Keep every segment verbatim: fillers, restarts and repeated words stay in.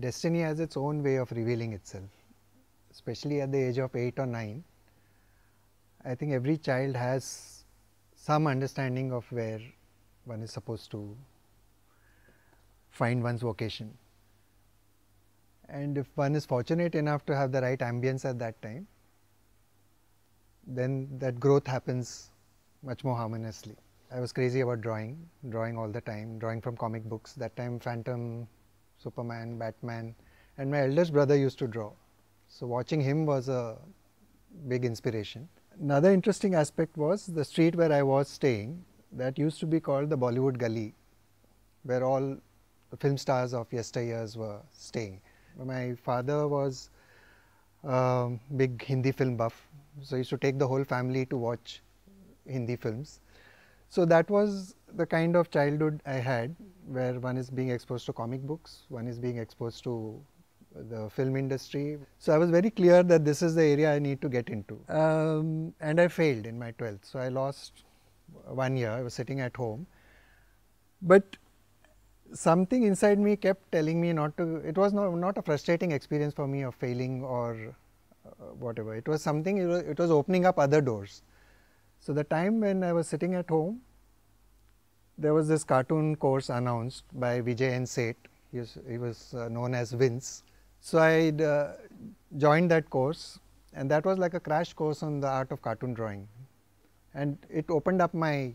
destiny has its own way of revealing itself, especially at the age of eight or nine. I think every child has some understanding of where one is supposed to find one's vocation. And if one is fortunate enough to have the right ambience at that time, then that growth happens much more harmoniously. I was crazy about drawing, drawing all the time, drawing from comic books. That time Phantom, Superman, Batman, and my eldest brother used to draw. So watching him was a big inspiration. Another interesting aspect was the street where I was staying, that used to be called the Bollywood Gully, where all the film stars of yesteryears were staying. My father was a big Hindi film buff, so he used to take the whole family to watch Hindi films. So that was the kind of childhood I had, where one is being exposed to comic books, one is being exposed to the film industry. So I was very clear that this is the area I need to get into. Um, and I failed in my twelfth, so I lost one year. I was sitting at home, but something inside me kept telling me not to. It was not, not a frustrating experience for me of failing or uh, whatever. It was something, it was, it was opening up other doors. So the time when I was sitting at home, there was this cartoon course announced by Vijay N. Seth. He was, he was uh, known as Vince. So I uh, joined that course, and that was like a crash course on the art of cartoon drawing. And it opened up my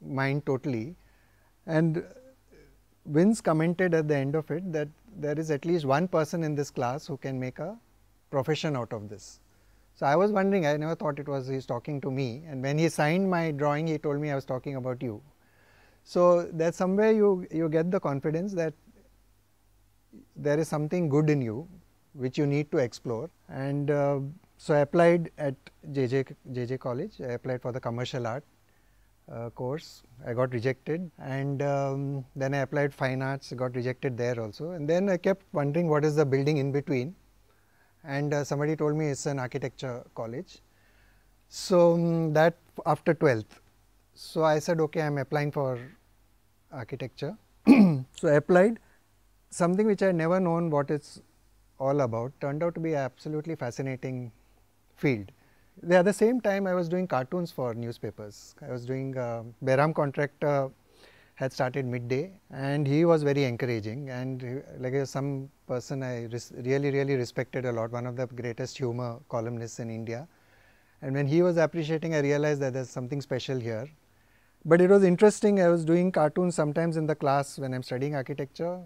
mind totally. And Vince commented at the end of it that there is at least one person in this class who can make a profession out of this. So I was wondering, I never thought it was he's talking to me, and when he signed my drawing, he told me I was talking about you. So that somewhere you, you get the confidence that there is something good in you which you need to explore. And uh, so I applied at J J, J J College. I applied for the commercial art uh, course. I got rejected, and um, then I applied fine arts, got rejected there also. And then I kept wondering what is the building in between. And uh, somebody told me it's an architecture college, so um, that after twelfth. So I said, okay, I'm applying for architecture. So I applied. Something which I never known what it's all about turned out to be an absolutely fascinating field. At the same time, I was doing cartoons for newspapers. I was doing uh, Behram Contractor had started midday, and he was very encouraging, and he, like some person I res really, really respected a lot, one of the greatest humor columnists in India. And when he was appreciating, I realized that there's something special here. But it was interesting, I was doing cartoons sometimes in the class when I'm studying architecture,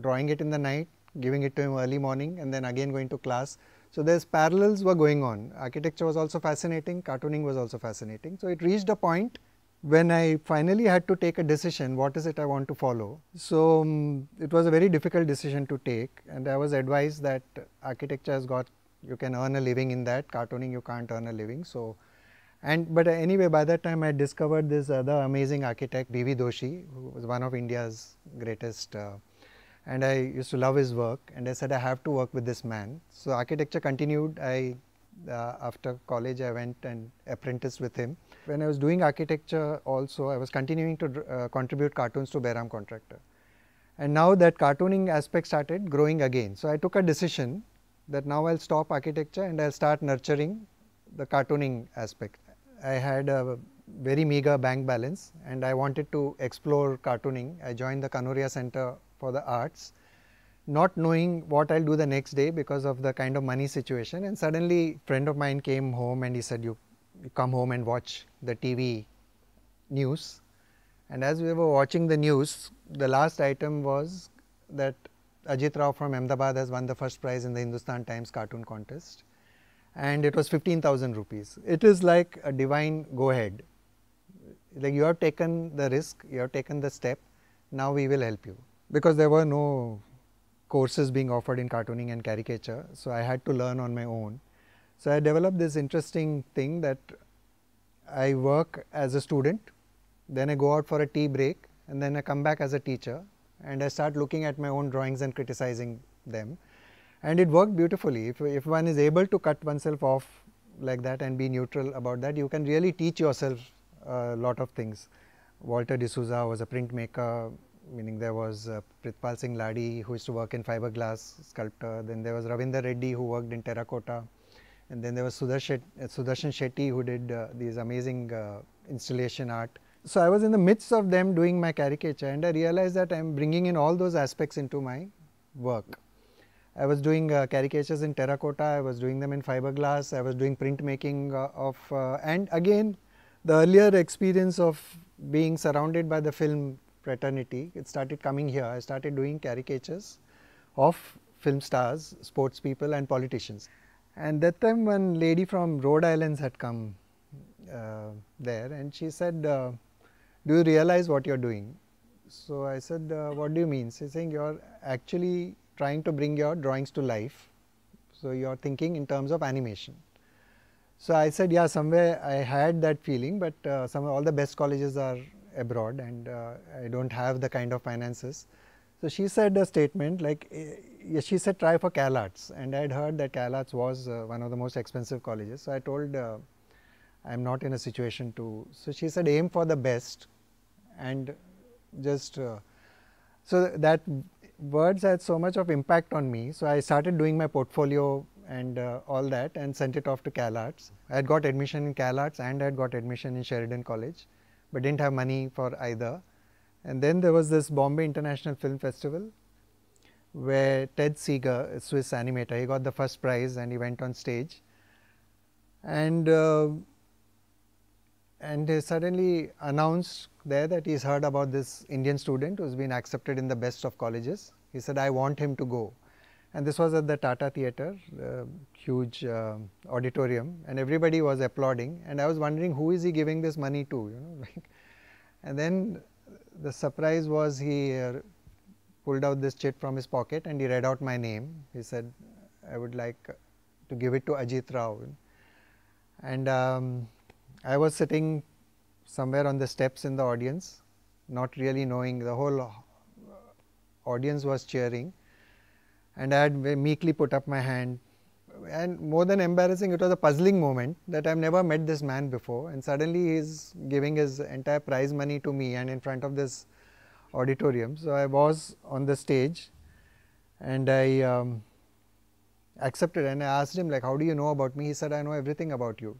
drawing it in the night, giving it to him early morning, and then again going to class. So there's parallels were going on. Architecture was also fascinating, cartooning was also fascinating. So it reached a point when I finally had to take a decision, what is it I want to follow. So um, it was a very difficult decision to take, and I was advised that architecture has got, you can earn a living in that, cartooning you can't earn a living. So, and but anyway, by that time I discovered this other amazing architect, B V Doshi, who was one of India's greatest, uh, and I used to love his work, and I said I have to work with this man. So architecture continued. I Uh, after college I went and apprenticed with him. When I was doing architecture also, I was continuing to uh, contribute cartoons to Behram Contractor. And now that cartooning aspect started growing again. So I took a decision that now I'll stop architecture and I'll start nurturing the cartooning aspect. I had a very meager bank balance and I wanted to explore cartooning. I joined the Kanoria Center for the Arts, not knowing what I'll do the next day because of the kind of money situation. And suddenly a friend of mine came home and he said, you, you come home and watch the T V news. And as we were watching the news, the last item was that Ajit Rao from Ahmedabad has won the first prize in the Hindustan Times cartoon contest, and it was fifteen thousand rupees. It is like a divine go ahead, like you have taken the risk, you have taken the step, now we will help you, because there were no courses being offered in cartooning and caricature, so I had to learn on my own. So I developed this interesting thing that I work as a student, then I go out for a tea break, and then I come back as a teacher, and I start looking at my own drawings and criticizing them. And it worked beautifully. If, if one is able to cut oneself off like that and be neutral about that, you can really teach yourself a lot of things. Walter D'Souza was a printmaker, meaning there was uh, Prithpal Singh Ladi, who used to work in fiberglass sculpture, then there was Ravinder Reddy, who worked in terracotta, and then there was Sudarshan Shetty, who did uh, these amazing uh, installation art. So I was in the midst of them doing my caricature, and I realized that I am bringing in all those aspects into my work. I was doing uh, caricatures in terracotta, I was doing them in fiberglass, I was doing printmaking uh, of, uh, and again the earlier experience of being surrounded by the film fraternity, it started coming here. I started doing caricatures of film stars, sports people and politicians. And that time one lady from Rhode Island had come uh, there, and she said, uh, do you realize what you are doing? So I said, uh, what do you mean? She's saying, you are actually trying to bring your drawings to life. So you are thinking in terms of animation. So I said, yeah, somewhere I had that feeling, but uh, some all the best colleges are abroad and uh, I don't have the kind of finances. So she said a statement like, uh, she said try for CalArts, and I had heard that CalArts was uh, one of the most expensive colleges. So I told uh, I am not in a situation to, so she said aim for the best and just, uh, so that words had so much of impact on me. So I started doing my portfolio and uh, all that and sent it off to CalArts. I had got admission in CalArts and I had got admission in Sheridan College, but didn't have money for either. And then there was this Bombay International Film Festival where Ted Seeger, a Swiss animator, he got the first prize and he went on stage. And, uh, and he suddenly announced there that he's heard about this Indian student who's been accepted in the best of colleges. He said, I want him to go. And this was at the Tata Theatre, uh, huge uh, auditorium, and everybody was applauding, and I was wondering who is he giving this money to, you know, like. And then the surprise was he uh, pulled out this chit from his pocket and he read out my name. He said, I would like to give it to Ajit Rao. And um, I was sitting somewhere on the steps in the audience, not really knowing, the whole audience was cheering. And I had meekly put up my hand, and more than embarrassing, it was a puzzling moment that I have never met this man before, and suddenly he is giving his entire prize money to me and in front of this auditorium. So I was on the stage and I um, accepted, and I asked him like, how do you know about me? He said, I know everything about you.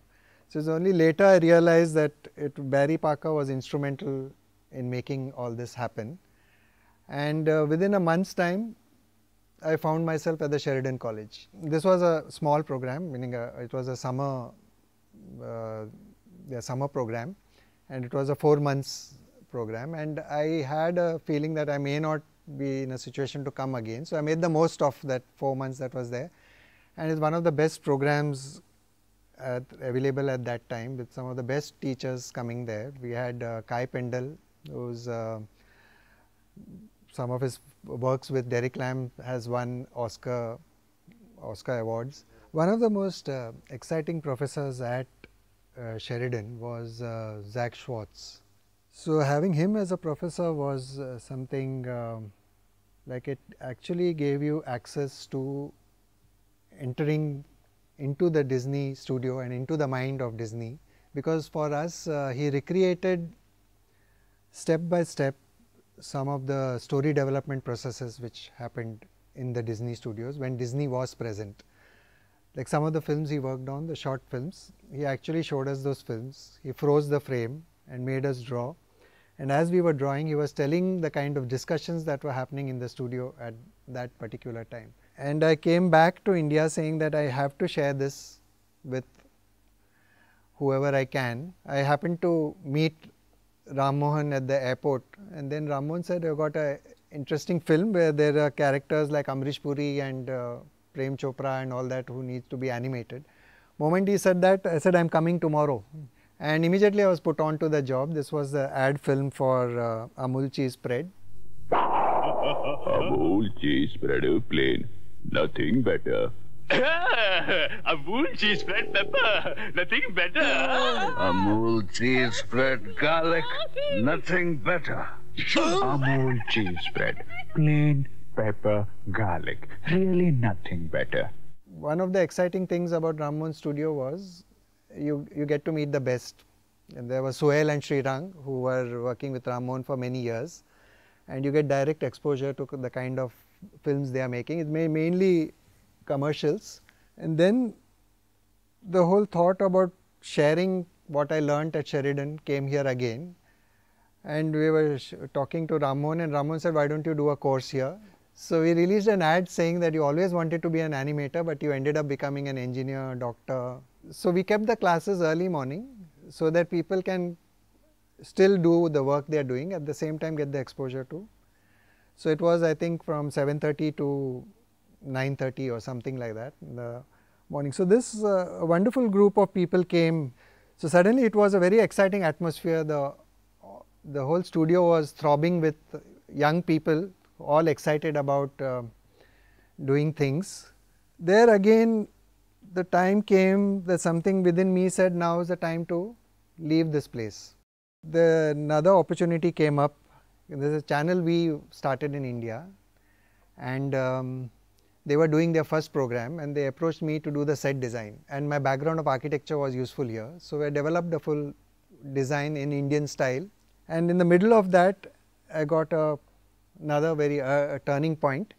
So it's only later I realized that it, Barry Parker was instrumental in making all this happen, and uh, within a month's time I found myself at the Sheridan College. This was a small program, meaning a, it was a summer, uh, a summer program, and it was a four months program, and I had a feeling that I may not be in a situation to come again. So I made the most of that four months that was there, and it's one of the best programs at, available at that time, with some of the best teachers coming there. We had uh, Kaj Pindal, who's uh, some of his works with Derek Lamb has won Oscar, Oscar awards. One of the most uh, exciting professors at uh, Sheridan was uh, Zach Schwartz. So having him as a professor was uh, something um, like, it actually gave you access to entering into the Disney studio and into the mind of Disney, because for us uh, he recreated step by step some of the story development processes which happened in the Disney studios when Disney was present. Like some of the films he worked on, the short films, he actually showed us those films, he froze the frame and made us draw, and as we were drawing he was telling the kind of discussions that were happening in the studio at that particular time. And I came back to India saying that I have to share this with whoever I can. I happened to meet Ram Mohan at the airport, and then Ram Mohan said, I've got an interesting film where there are characters like Amrish Puri and uh, Prem Chopra and all that who needs to be animated. Moment he said that, I said, I'm coming tomorrow. Mm. And immediately I was put on to the job. This was the ad film for uh, Amul cheese spread. Amul cheese spread plain, nothing better. Amul cheese spread pepper, nothing better. Amul cheese spread garlic, nothing better. Amul cheese spread, plain pepper garlic, really nothing better. One of the exciting things about Ram Mohan's studio was you, you get to meet the best. And there were Suhail and Srirang, who were working with Ram Mohan for many years. and you get direct exposure to the kind of films they are making. It's mainly commercials. And then the whole thought about sharing what I learnt at Sheridan came here again. And we were sh talking to Ram Mohan, and Ram Mohan said, why don't you do a course here? So we released an ad saying that you always wanted to be an animator, but you ended up becoming an engineer, doctor. So we kept the classes early morning so that people can still do the work they are doing, at the same time get the exposure to. So it was, I think, from seven thirty to nine thirty or something like that in the morning. So this uh, wonderful group of people came. So suddenly it was a very exciting atmosphere. The The whole studio was throbbing with young people, all excited about uh, doing things. There again, the time came that something within me said, now is the time to leave this place. The, another opportunity came up. There is a Channel V started in India, and um, they were doing their first program, and they approached me to do the set design. And my background of architecture was useful here. So I developed a full design in Indian style. And in the middle of that, I got a, another very uh, a turning point.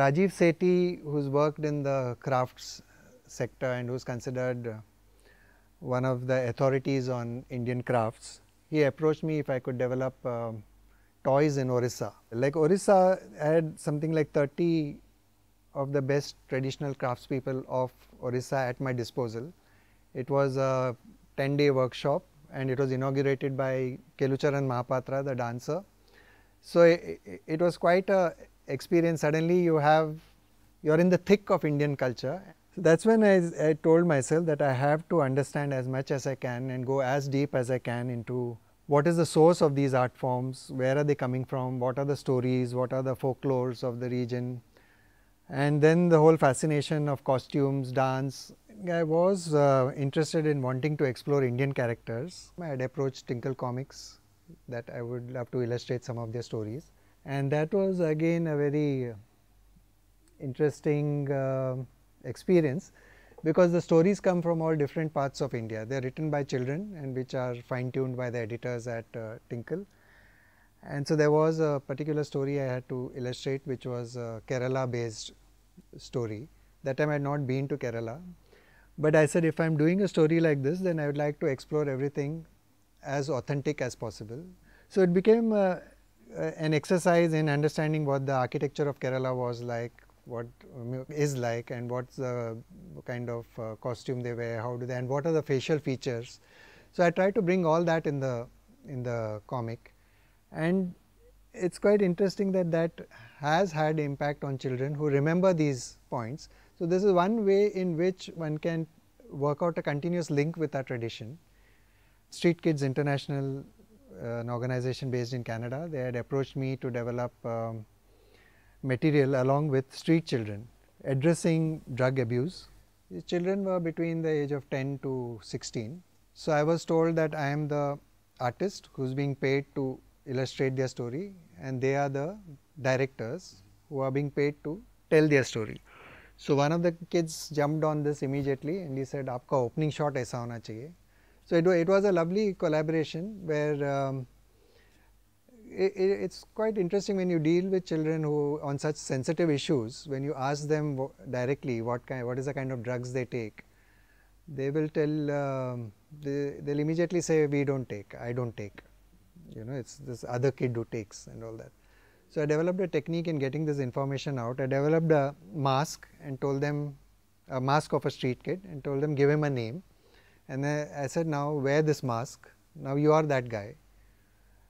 Rajiv Sethi, who's worked in the crafts sector and who's considered one of the authorities on Indian crafts, he approached me if I could develop uh, toys in Orissa. Like Orissa had something like thirty of the best traditional craftspeople of Orissa at my disposal. It was a ten day workshop, and it was inaugurated by Kelucharan Mahapatra, the dancer. So it, it was quite a experience. Suddenly you have, you're in the thick of Indian culture. So that's when I, I told myself that I have to understand as much as I can and go as deep as I can into what is the source of these art forms, where are they coming from, what are the stories, what are the folklores of the region. And then the whole fascination of costumes, dance. I was uh, interested in wanting to explore Indian characters. I had approached Tinkle Comics that I would love to illustrate some of their stories, and that was again a very interesting uh, experience, because the stories come from all different parts of India. They are written by children and which are fine-tuned by the editors at uh, Tinkle. And so there was a particular story I had to illustrate, which was a Kerala based story. That time I had not been to Kerala. But I said, if I am doing a story like this, then I would like to explore everything as authentic as possible. So it became uh, uh, an exercise in understanding what the architecture of Kerala was like, what um, is like, and what's the kind of uh, costume they wear, how do they, and what are the facial features. So I tried to bring all that in the, in the comic. And it's quite interesting that that has had impact on children who remember these points. So this is one way in which one can work out a continuous link with our tradition. Street Kids International, uh, an organization based in Canada, they had approached me to develop um, material along with street children, addressing drug abuse. The children were between the age of ten to sixteen. So I was told that I am the artist who's being paid to illustrate their story, and they are the directors who are being paid to tell their story. So one of the kids jumped on this immediately and he said, "Aapka opening shot aisa hona chahiye." So it, it was a lovely collaboration where um, it, it's quite interesting when you deal with children who on such sensitive issues. When you ask them directly what kind, what is the kind of drugs they take, they will tell. Um, they, they'll immediately say, "We don't take. I don't take. You know, it's this other kid who takes and all that." So I developed a technique in getting this information out. I developed a mask and told them, a mask of a street kid, and told them, give him a name. And I, I said, now wear this mask. Now you are that guy.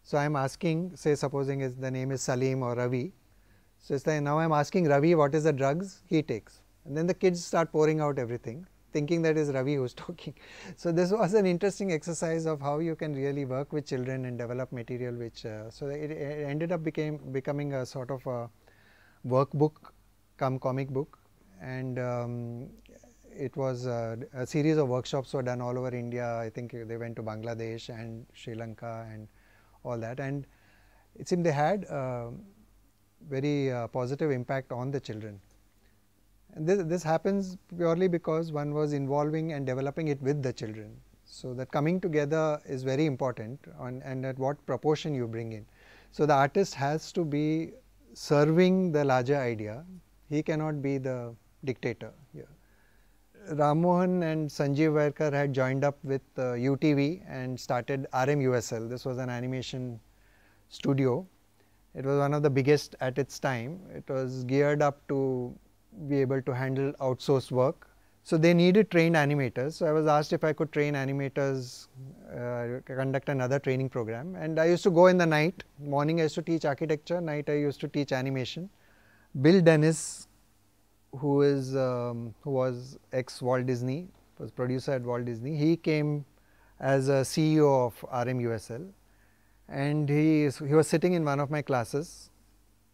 So I am asking, say supposing is the name is Salim or Ravi. So it's like, now I am asking Ravi what is the drugs he takes. And then the kids start pouring out everything, thinking that is Ravi who's talking. So this was an interesting exercise of how you can really work with children and develop material which, uh, so it, it ended up became becoming a sort of a workbook come comic book, and um, it was uh, a series of workshops were done all over India. I think they went to Bangladesh and Sri Lanka and all that, and it seemed they had a very uh, positive impact on the children. And this, this happens purely because one was involving and developing it with the children. So that coming together is very important on, and at what proportion you bring in. So the artist has to be serving the larger idea. He cannot be the dictator here. Ram Mohan and Sanjeev Vairkar had joined up with uh, U T V and started R M U S L. This was an animation studio. It was one of the biggest at its time. It was geared up to be able to handle outsourced work. So they needed trained animators. So I was asked if I could train animators, uh, conduct another training program. And I used to go in the night. Morning I used to teach architecture, night I used to teach animation. Bill Dennis, who is um, who was ex Walt Disney, was producer at Walt Disney. He came as a C E O of R M U S L, and he he was sitting in one of my classes,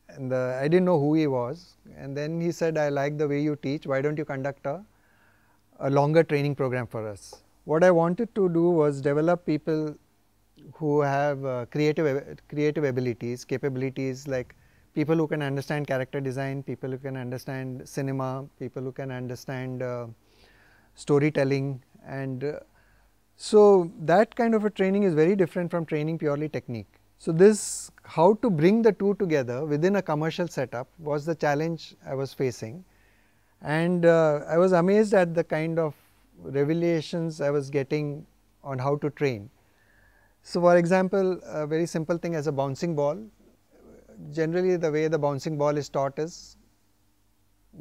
and the, I didn't know who he was. And then he said, "I like the way you teach. Why don't you conduct a, a longer training program for us?" What I wanted to do was develop people who have uh, creative creative abilities, capabilities like. People who can understand character design, people who can understand cinema, people who can understand uh, storytelling, and uh, so that kind of a training is very different from training purely technique. So this, how to bring the two together within a commercial setup was the challenge I was facing, and uh, I was amazed at the kind of revelations I was getting on how to train. So for example, a very simple thing as a bouncing ball. Generally, the way the bouncing ball is taught is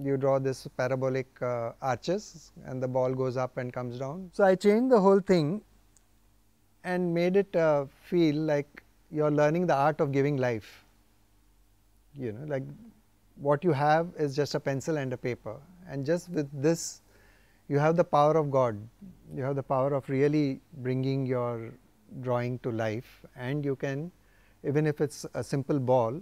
you draw this parabolic uh, arches and the ball goes up and comes down. So I changed the whole thing and made it uh, feel like you are learning the art of giving life. You know, like what you have is just a pencil and a paper, and just with this you have the power of God, you have the power of really bringing your drawing to life, and you can, even if it's a simple ball,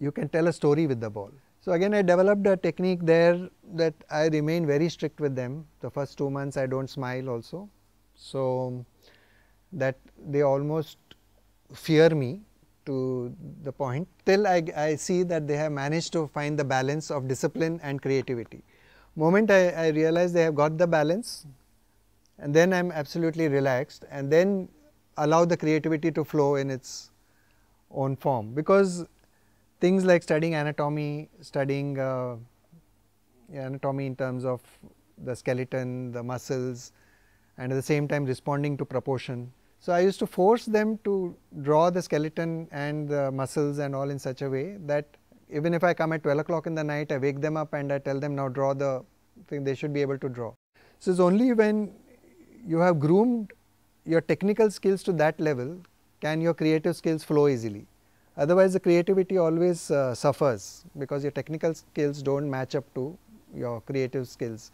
you can tell a story with the ball. So again, I developed a technique there that I remain very strict with them. The first two months I don't smile also, so that they almost fear me to the point till I, I see that they have managed to find the balance of discipline and creativity. Moment I, I realize they have got the balance, and then I'm absolutely relaxed, and then allow the creativity to flow in its own form, because things like studying anatomy, studying uh, anatomy in terms of the skeleton, the muscles, and at the same time responding to proportion. So I used to force them to draw the skeleton and the muscles and all in such a way that even if I come at twelve o'clock in the night, I wake them up and I tell them now draw the thing, they should be able to draw. So it's only when you have groomed your technical skills to that level can your creative skills flow easily. Otherwise the creativity always uh, suffers because your technical skills don't match up to your creative skills.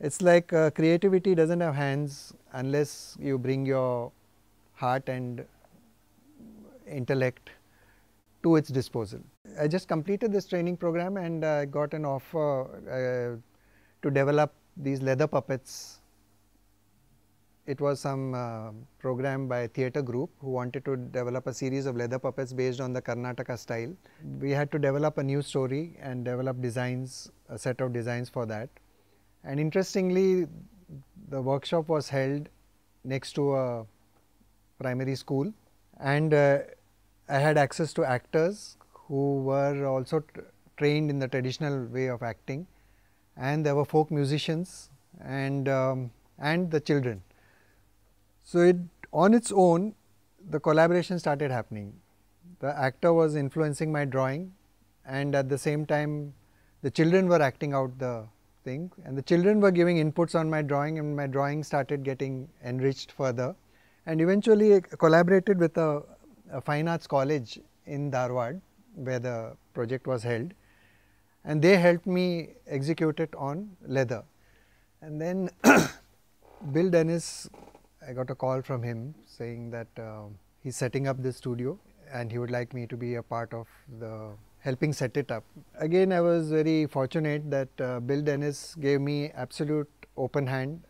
It's like uh, creativity doesn't have hands unless you bring your heart and intellect to its disposal. I just completed this training program, and I uh, got an offer uh, to develop these leather puppets. It was some uh, program by a theatre group who wanted to develop a series of leather puppets based on the Karnataka style. We had to develop a new story and develop designs, a set of designs for that. And interestingly, the workshop was held next to a primary school, and uh, I had access to actors who were also trained in the traditional way of acting, and there were folk musicians and, um, and the children. So it, on its own, the collaboration started happening. The actor was influencing my drawing, and at the same time the children were acting out the thing, and the children were giving inputs on my drawing, and my drawing started getting enriched further. And eventually I collaborated with a, a fine arts college in Dharwad where the project was held, and they helped me execute it on leather. And then Bill Dennis, I got a call from him saying that uh, he's setting up this studio and he would like me to be a part of the helping set it up. Again, I was very fortunate that uh, Bill Dennis gave me absolute open hand.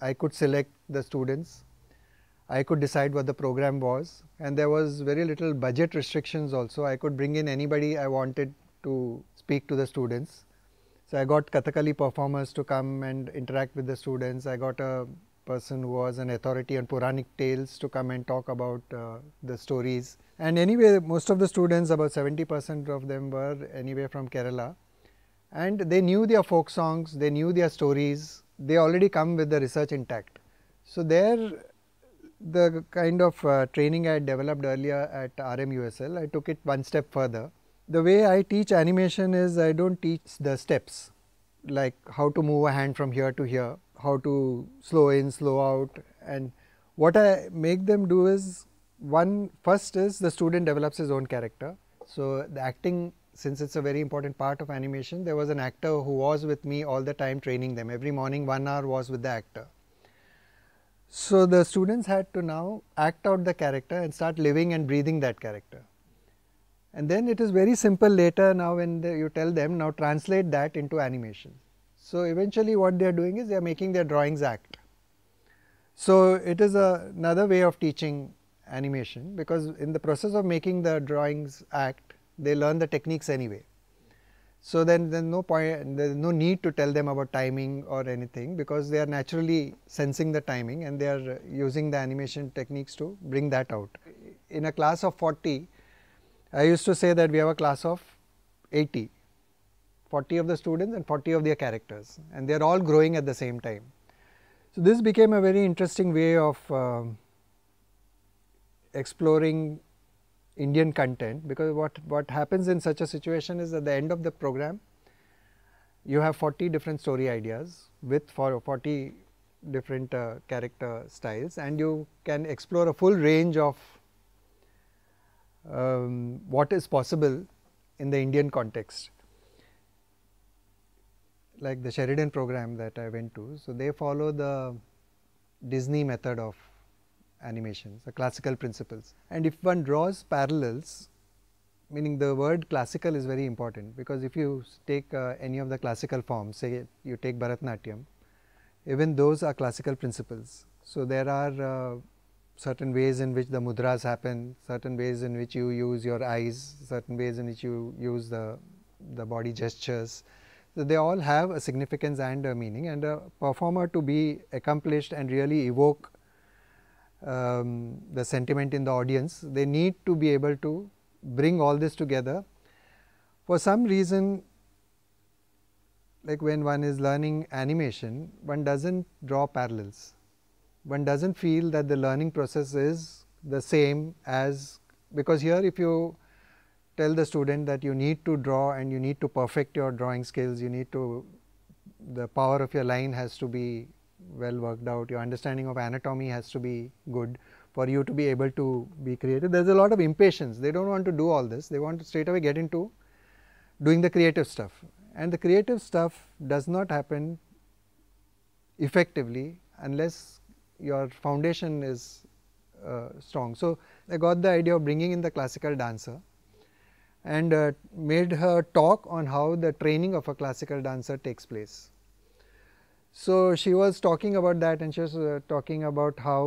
I could select the students, I could decide what the program was, and there was very little budget restrictions also. I could bring in anybody I wanted to speak to the students. So I got Kathakali performers to come and interact with the students. I got a person who was an authority on Puranic tales to come and talk about uh, the stories. And anyway, most of the students, about seventy percent of them were anyway from Kerala, and they knew their folk songs, they knew their stories, they already come with the research intact. So there, the kind of uh, training I had developed earlier at R M U S L, I took it one step further. The way I teach animation is I don't teach the steps, like how to move a hand from here to here, how to slow in, slow out, and what I make them do is, one first is the student develops his own character. So the acting, since it's a very important part of animation, there was an actor who was with me all the time training them. Every morning one hour was with the actor. So the students had to now act out the character and start living and breathing that character. And then it is very simple later now when they, you tell them, now translate that into animation. So eventually what they are doing is they are making their drawings act. So it is a, another way of teaching animation, because in the process of making the drawings act, they learn the techniques anyway. So then there's no point, there's no need to tell them about timing or anything, because they are naturally sensing the timing and they are using the animation techniques to bring that out. In a class of forty, I used to say that we have a class of eighty, forty of the students and forty of their characters, and they are all growing at the same time. So this became a very interesting way of uh, exploring Indian content, because what, what happens in such a situation is at the end of the program, you have forty different story ideas with forty different uh, character styles, and you can explore a full range of um, what is possible in the Indian context. Like the Sheridan program that I went to, so they follow the Disney method of animations, the classical principles. And if one draws parallels, meaning the word classical is very important, because if you take uh, any of the classical forms, say you take Bharatanatyam, even those are classical principles. So there are uh, certain ways in which the mudras happen, certain ways in which you use your eyes, certain ways in which you use the, the body gestures. So they all have a significance and a meaning, and a performer to be accomplished and really evoke Um, the sentiment in the audience, they need to be able to bring all this together. For some reason, like when one is learning animation, one doesn't draw parallels. One doesn't feel that the learning process is the same as, because here if you tell the student that you need to draw and you need to perfect your drawing skills, you need to, the power of your line has to be well worked out, your understanding of anatomy has to be good for you to be able to be creative. There is a lot of impatience, they do not want to do all this, they want to straight away get into doing the creative stuff, and the creative stuff does not happen effectively unless your foundation is uh, strong. So I got the idea of bringing in the classical dancer and uh, made her talk on how the training of a classical dancer takes place. So she was talking about that, and she was uh, talking about how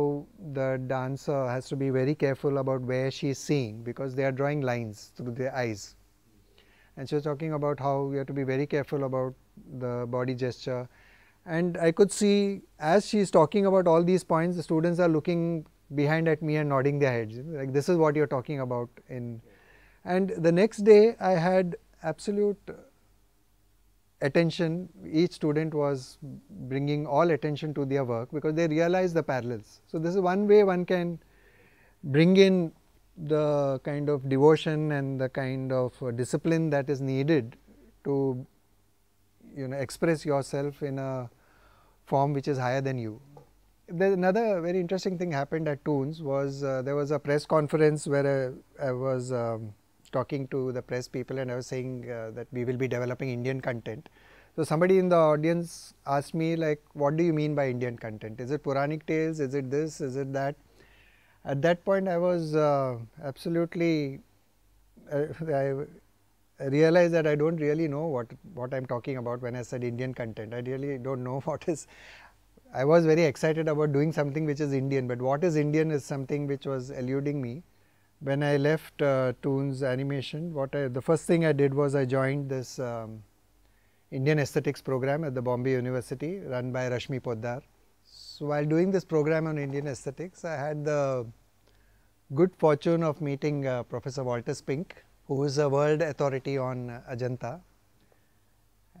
the dancer has to be very careful about where she is seeing, because they are drawing lines through their eyes. And she was talking about how you have to be very careful about the body gesture. And I could see, as she is talking about all these points, the students are looking behind at me and nodding their heads, like this is what you are talking about. In. And the next day I had absolute attention, each student was bringing all attention to their work because they realize the parallels. So this is one way one can bring in the kind of devotion and the kind of discipline that is needed to, you know, express yourself in a form which is higher than you. There's another very interesting thing happened at Toons was uh, there was a press conference where I, I was um, talking to the press people, and I was saying uh, that we will be developing Indian content. So somebody in the audience asked me, like, what do you mean by Indian content? Is it Puranic tales? Is it this? Is it that? At that point I was uh, absolutely, uh, I realized that I don't really know what, what I'm talking about when I said Indian content. I really don't know what is, I was very excited about doing something which is Indian, but what is Indian is something which was eluding me. When I left uh, Toons Animation, what I, the first thing I did was I joined this um, Indian Aesthetics program at the Bombay University run by Rashmi Poddar. So while doing this program on Indian Aesthetics, I had the good fortune of meeting uh, Professor Walter Spink, who is a world authority on uh, Ajanta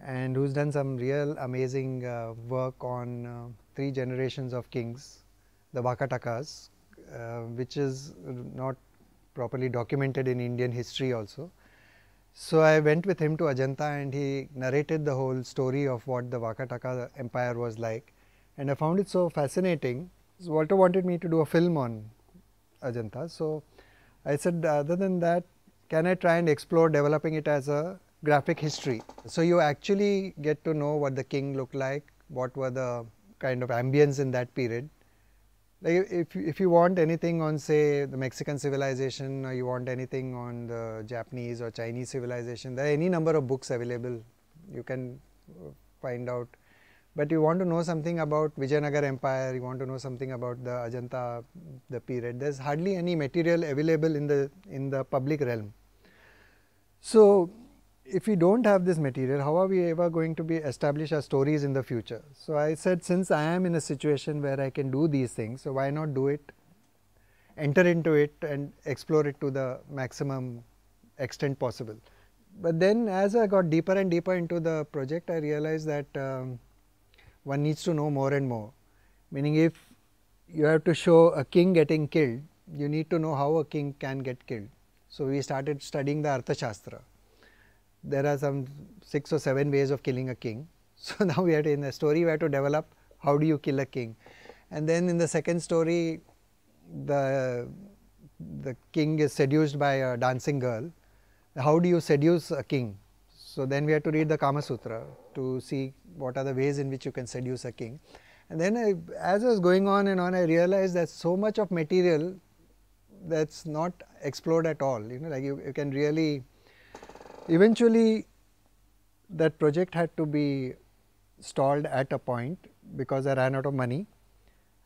and who's done some real amazing uh, work on uh, three generations of kings, the Vakatakas, uh, which is not properly documented in Indian history also. So I went with him to Ajanta and he narrated the whole story of what the Vakataka empire was like, and I found it so fascinating. So Walter wanted me to do a film on Ajanta, so I said other than that, can I try and explore developing it as a graphic history. So you actually get to know what the king looked like, what were the kind of ambience in that period. Like if, if you want anything on say the Mexican civilization, or you want anything on the Japanese or Chinese civilization, there are any number of books available, you can find out. But you want to know something about Vijayanagar Empire, you want to know something about the Ajanta, the period, there is hardly any material available in the, in the public realm. So if we don't have this material, how are we ever going to be establish our stories in the future? So I said, since I am in a situation where I can do these things, so why not do it, enter into it and explore it to the maximum extent possible. But then as I got deeper and deeper into the project, I realized that um, one needs to know more and more, meaning if you have to show a king getting killed, you need to know how a king can get killed. So we started studying the Arthashastra. There are some six or seven ways of killing a king. So now we are in the story, we have to develop how do you kill a king. And then in the second story, the, the king is seduced by a dancing girl. How do you seduce a king? So then we have to read the Kama Sutra to see what are the ways in which you can seduce a king. And then I, as I was going on and on, I realized that so much of material that's not explored at all, you know, like you, you can really. Eventually that project had to be stalled at a point because I ran out of money,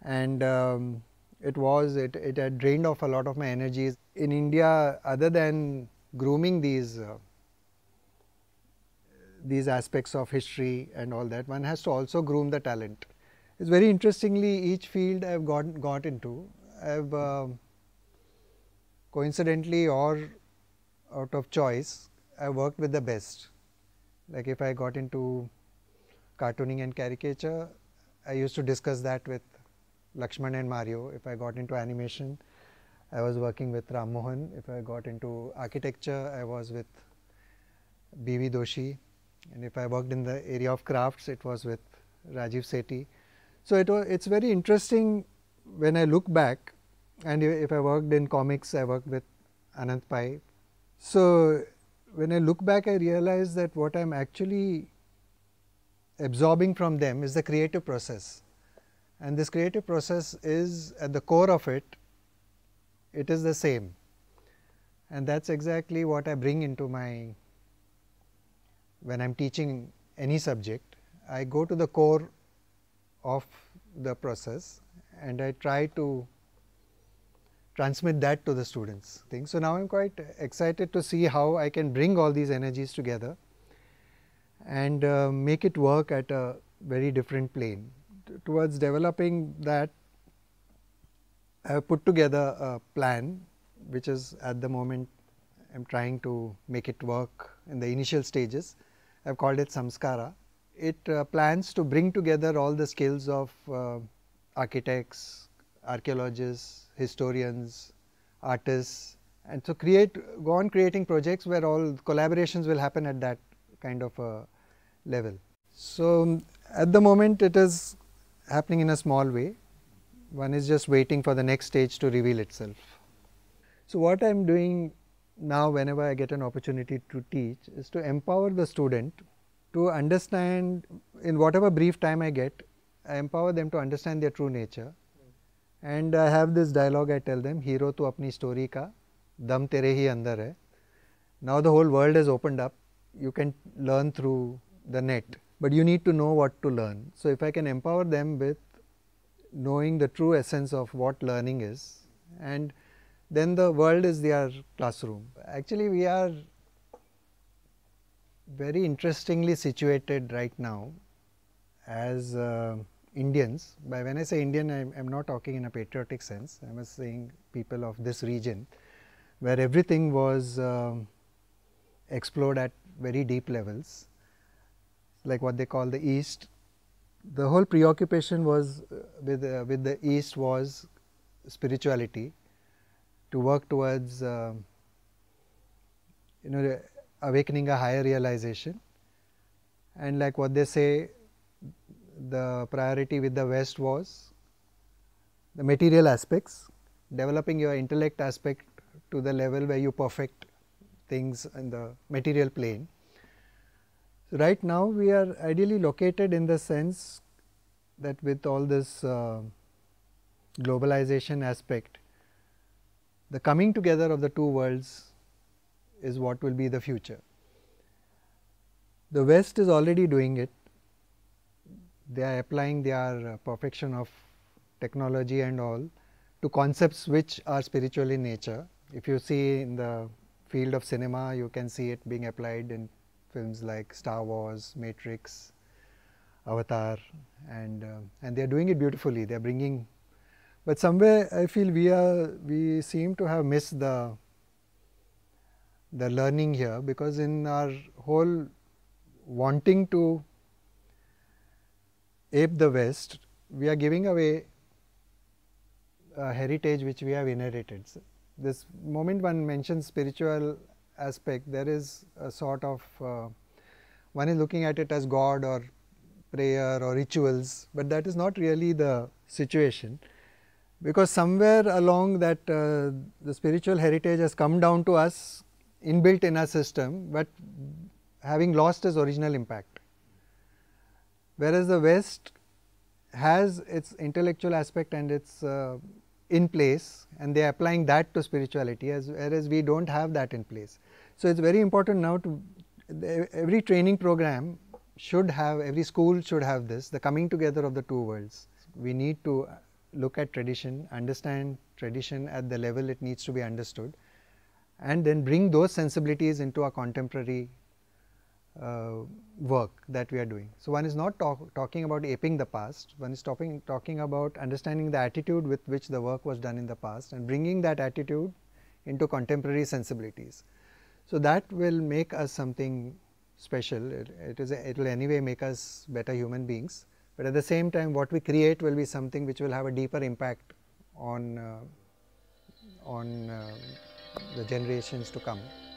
and um, it was, it, it had drained off a lot of my energies. In India, other than grooming these, uh, these aspects of history and all that, one has to also groom the talent. It's very interestingly each field I have got, got into, I have uh, coincidentally or out of choice, I worked with the best. Like if I got into cartooning and caricature, I used to discuss that with Lakshman and Mario. If I got into animation, I was working with Ram Mohan. If I got into architecture, I was with B V Doshi. And if I worked in the area of crafts, it was with Rajiv Sethi. So it was, it's very interesting when I look back, and if I worked in comics, I worked with Anant Pai. So when I look back, I realize that what I am actually absorbing from them is the creative process, and this creative process is at the core of it, it is the same, and that's exactly what I bring into my, when I am teaching any subject, I go to the core of the process and I try to transmit that to the students. So now I am quite excited to see how I can bring all these energies together and uh, make it work at a very different plane. Towards developing that, I have put together a plan which is at the moment I am trying to make it work in the initial stages. I have called it Samskara. It uh, plans to bring together all the skills of uh, architects, archaeologists, historians, artists, and so create, go on creating projects where all collaborations will happen at that kind of a level. So at the moment it is happening in a small way, one is just waiting for the next stage to reveal itself. So what I am doing now whenever I get an opportunity to teach is to empower the student to understand, in whatever brief time I get, I empower them to understand their true nature. And I have this dialogue, I tell them, hero tu apni story ka, dam tere hi andar hai. Now the whole world has opened up, you can learn through the net, but you need to know what to learn. So if I can empower them with knowing the true essence of what learning is, and then the world is their classroom. Actually we are very interestingly situated right now as uh, Indians, by when I say Indian, I am not talking in a patriotic sense, I am saying people of this region, where everything was uh, explored at very deep levels, like what they call the East. The whole preoccupation was uh, with, uh, with the East was spirituality, to work towards uh, you know, awakening a higher realization, and like what they say, the priority with the West was the material aspects, developing your intellect aspect to the level where you perfect things in the material plane. So right now we are ideally located in the sense that with all this uh, globalization aspect, the coming together of the two worlds is what will be the future. The West is already doing it. They are applying their perfection of technology and all to concepts which are spiritual in nature. If you see in the field of cinema, you can see it being applied in films like Star Wars, Matrix, Avatar, and uh, and they are doing it beautifully. They are bringing, but somewhere I feel we are we seem to have missed the the learning here, because in our whole wanting to ape the West, we are giving away a heritage which we have inherited. So this moment one mentions spiritual aspect, there is a sort of, uh, one is looking at it as God or prayer or rituals, but that is not really the situation, because somewhere along that uh, the spiritual heritage has come down to us, inbuilt in our system, but having lost its original impact. Whereas the West has its intellectual aspect and its uh, in place, and they are applying that to spirituality, as whereas we do not have that in place. So, it is very important now to every training program should have, every school should have this, the coming together of the two worlds. We need to look at tradition, understand tradition at the level it needs to be understood, and then bring those sensibilities into our contemporary Uh, work that we are doing. So, one is not talk, talking about aping the past, one is talking, talking about understanding the attitude with which the work was done in the past and bringing that attitude into contemporary sensibilities. So, that will make us something special, it, it, is a, it will anyway make us better human beings, but at the same time what we create will be something which will have a deeper impact on, uh, on uh, the generations to come.